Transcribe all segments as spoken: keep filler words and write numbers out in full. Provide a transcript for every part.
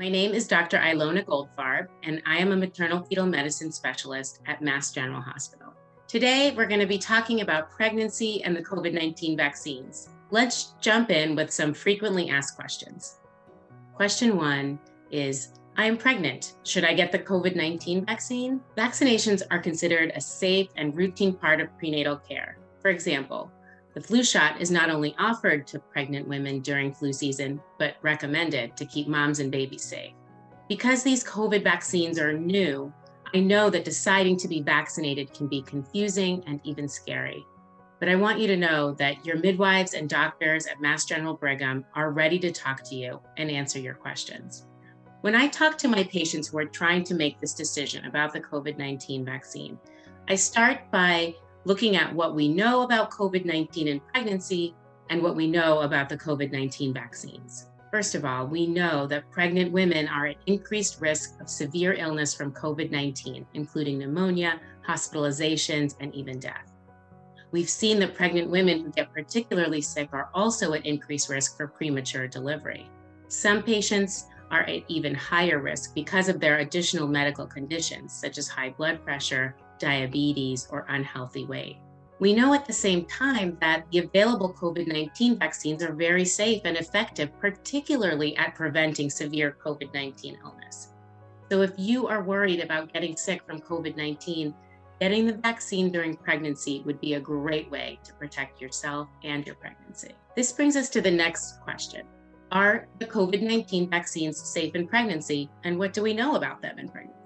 My name is Doctor Ilona Goldfarb, and I am a maternal fetal medicine specialist at Mass General Hospital. Today, we're going to be talking about pregnancy and the COVID nineteen vaccines. Let's jump in with some frequently asked questions. Question one is, I am pregnant. Should I get the COVID nineteen vaccine? Vaccinations are considered a safe and routine part of prenatal care. For example, the flu shot is not only offered to pregnant women during flu season, but recommended to keep moms and babies safe. Because these COVID vaccines are new, I know that deciding to be vaccinated can be confusing and even scary. But I want you to know that your midwives and doctors at Mass General Brigham are ready to talk to you and answer your questions. When I talk to my patients who are trying to make this decision about the COVID nineteen vaccine, I start by looking at what we know about COVID nineteen and pregnancy and what we know about the COVID nineteen vaccines. First of all, we know that pregnant women are at increased risk of severe illness from COVID nineteen, including pneumonia, hospitalizations, and even death. We've seen that pregnant women who get particularly sick are also at increased risk for premature delivery. Some patients are at even higher risk because of their additional medical conditions, such as high blood pressure, diabetes, or unhealthy weight. We know at the same time that the available COVID nineteen vaccines are very safe and effective, particularly at preventing severe COVID nineteen illness. So if you are worried about getting sick from COVID nineteen, getting the vaccine during pregnancy would be a great way to protect yourself and your pregnancy. This brings us to the next question. Are the COVID nineteen vaccines safe in pregnancy, and what do we know about them in pregnancy?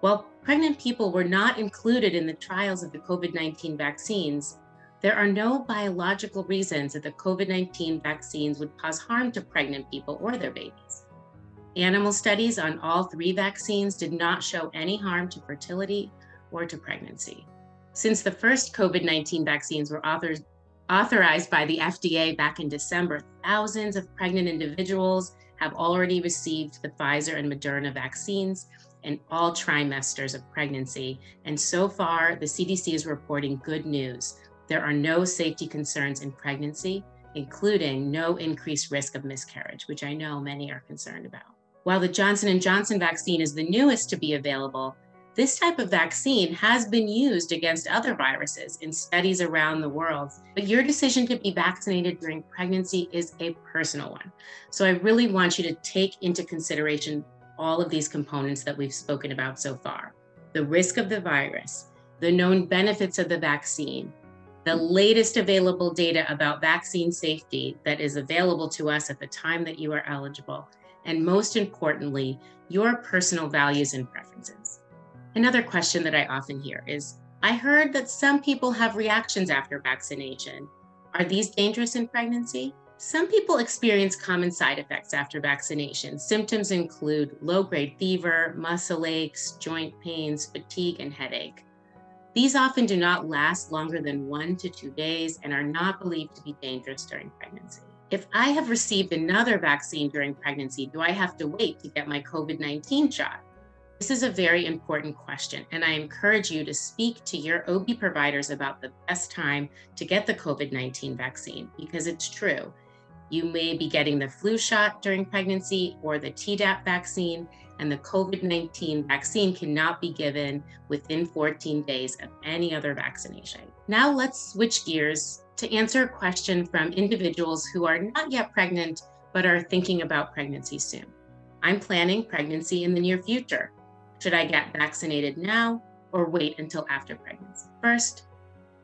While pregnant people were not included in the trials of the COVID nineteen vaccines, there are no biological reasons that the COVID nineteen vaccines would cause harm to pregnant people or their babies. Animal studies on all three vaccines did not show any harm to fertility or to pregnancy. Since the first COVID nineteen vaccines were authorized, authorized by the F D A back in December, thousands of pregnant individuals have already received the Pfizer and Moderna vaccines in all trimesters of pregnancy. And so far, the C D C is reporting good news. There are no safety concerns in pregnancy, including no increased risk of miscarriage, which I know many are concerned about. While the Johnson and Johnson vaccine is the newest to be available, this type of vaccine has been used against other viruses in studies around the world, but your decision to be vaccinated during pregnancy is a personal one. So I really want you to take into consideration all of these components that we've spoken about so far: the risk of the virus, the known benefits of the vaccine, the latest available data about vaccine safety that is available to us at the time that you are eligible, and most importantly, your personal values and preferences. Another question that I often hear is, I heard that some people have reactions after vaccination. Are these dangerous in pregnancy? Some people experience common side effects after vaccination. Symptoms include low-grade fever, muscle aches, joint pains, fatigue, and headache. These often do not last longer than one to two days and are not believed to be dangerous during pregnancy. If I have received another vaccine during pregnancy, do I have to wait to get my COVID nineteen shot? This is a very important question, and I encourage you to speak to your O B providers about the best time to get the COVID nineteen vaccine, because it's true. You may be getting the flu shot during pregnancy or the Tdap vaccine, and the COVID nineteen vaccine cannot be given within fourteen days of any other vaccination. Now let's switch gears to answer a question from individuals who are not yet pregnant, but are thinking about pregnancy soon. I'm planning pregnancy in the near future. Should I get vaccinated now or wait until after pregnancy? First,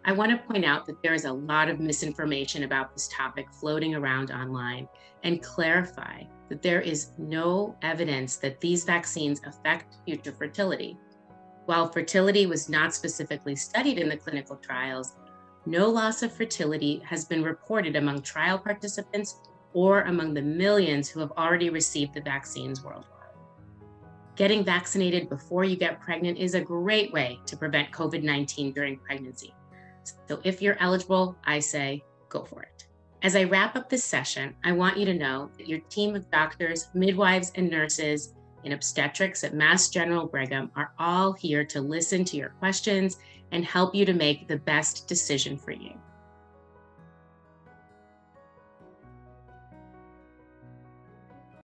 I want to point out that there is a lot of misinformation about this topic floating around online, and clarify that there is no evidence that these vaccines affect future fertility. While fertility was not specifically studied in the clinical trials, no loss of fertility has been reported among trial participants or among the millions who have already received the vaccines worldwide. Getting vaccinated before you get pregnant is a great way to prevent COVID nineteen during pregnancy. So if you're eligible, I say, go for it. As I wrap up this session, I want you to know that your team of doctors, midwives, and nurses in obstetrics at Mass General Brigham are all here to listen to your questions and help you to make the best decision for you.